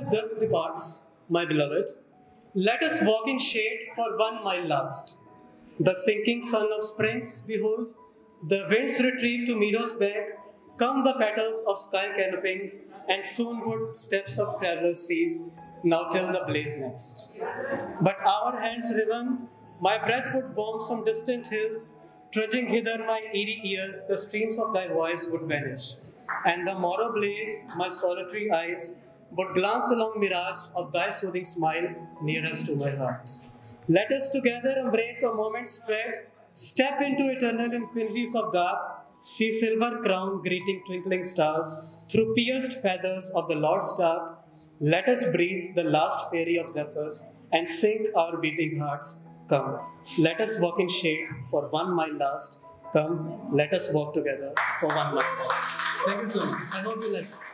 brother thus departs, my beloved, let us walk in shade for 1 mile last. The sinking sun of springs, behold, the winds retreat to meadows back, come the petals of sky canopying, and soon would steps of travellers cease, now till the blaze next. But our hands riven, my breath would warm some distant hills, trudging hither my eerie ears, the streams of thy voice would vanish, and the morrow blaze, my solitary eyes, would glance along mirage of thy soothing smile nearest to my heart. Let us together embrace a moment's thread, step into eternal infinities of dark, see silver crown greeting twinkling stars through pierced feathers of the Lord's star. Let us breathe the last fairy of zephyrs and sink our beating hearts. Come, let us walk in shade for 1 mile last. Come, let us walk together for 1 mile last. Thank you so much. I hope you like it.